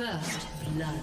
First blood.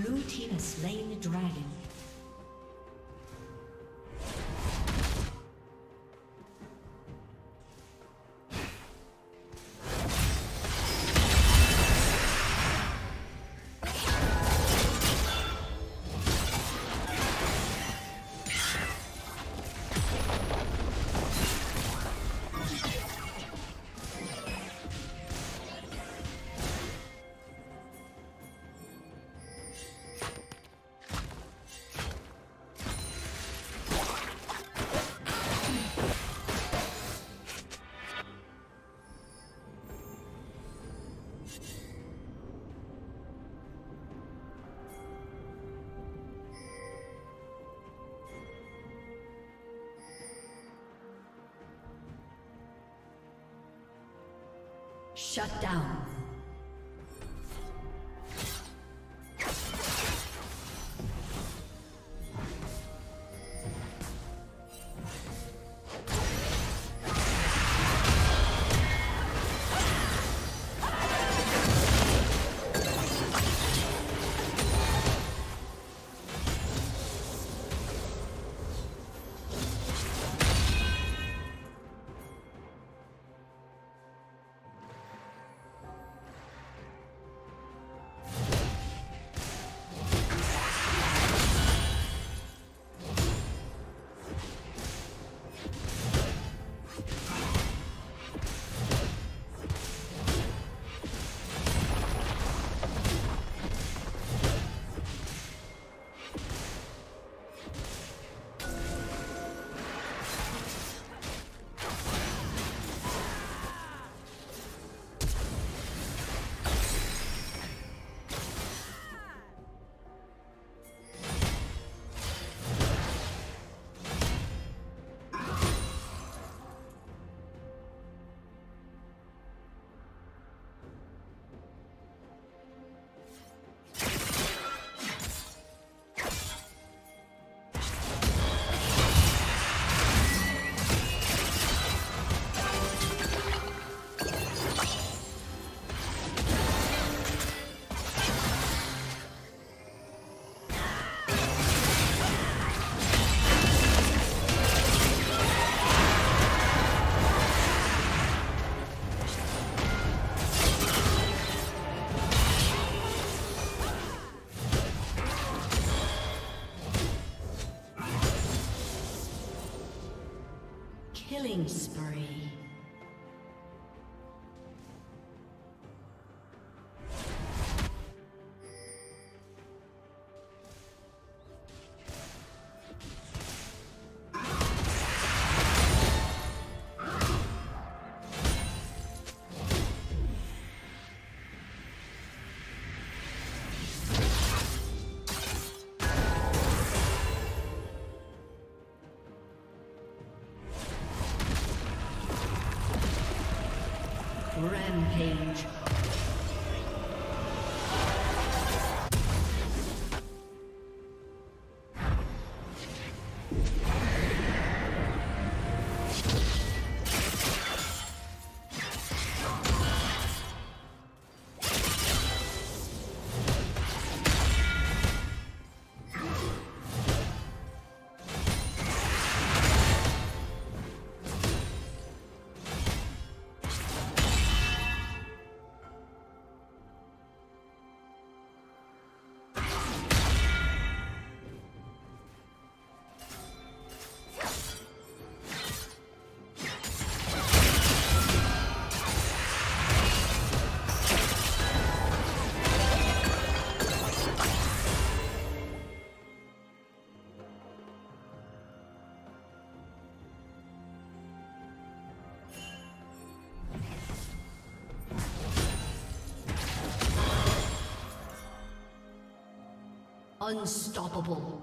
Blue team has slain the dragon. Shut down. Killing spree. Rampage. Unstoppable.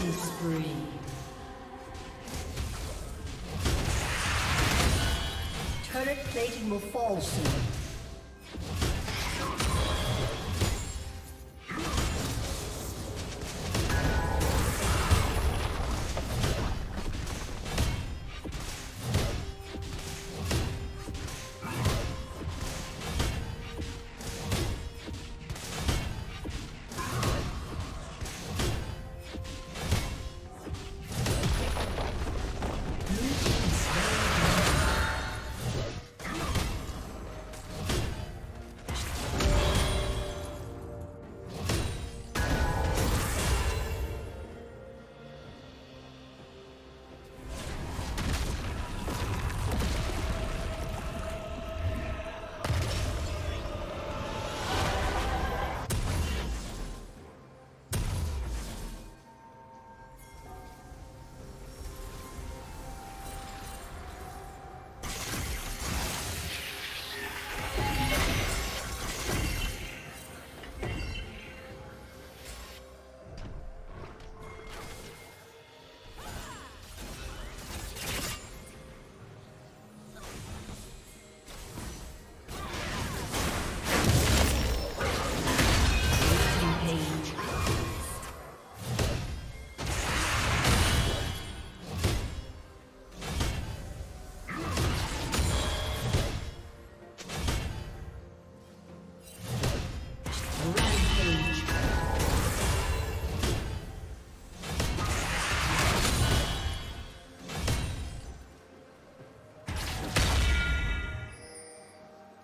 Killing spree. Turret plating will fall soon.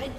Red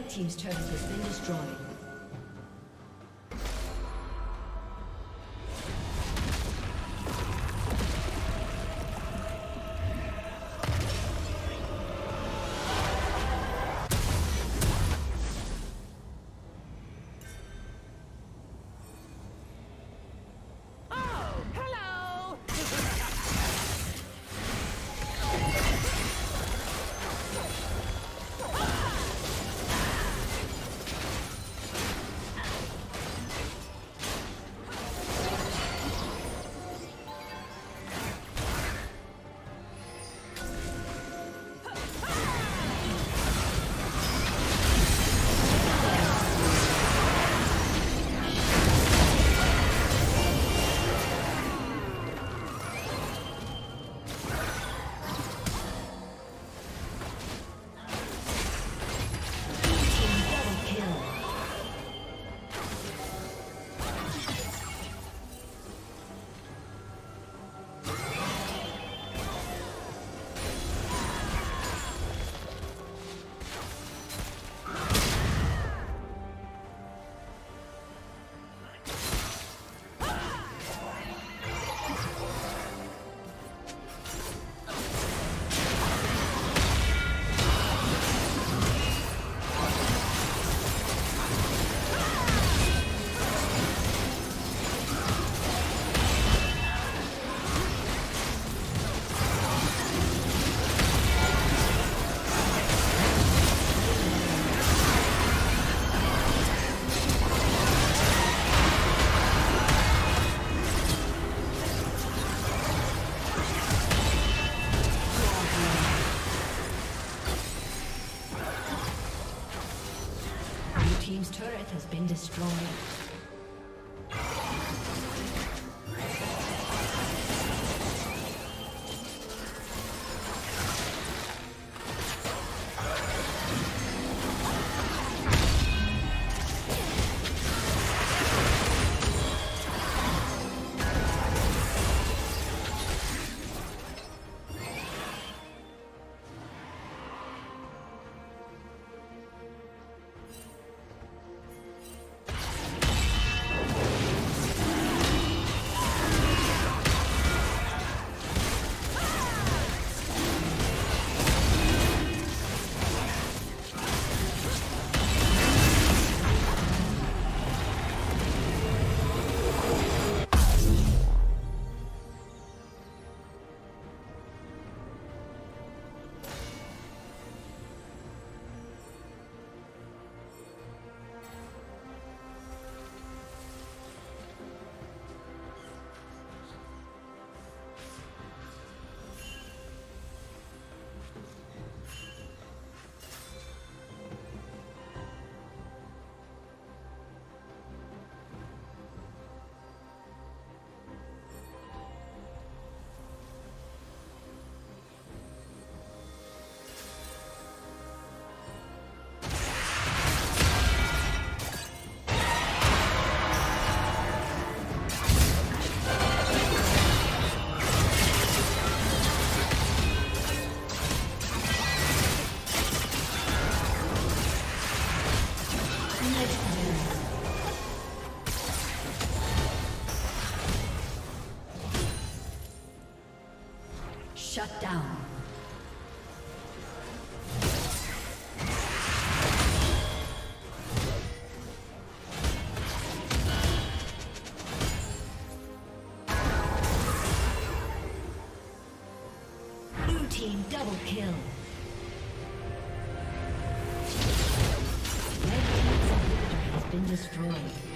Red Team's turret has been destroyed. Team's turret has been destroyed. Shut down. Blue team double kill. Red team's inhibitor has been destroyed.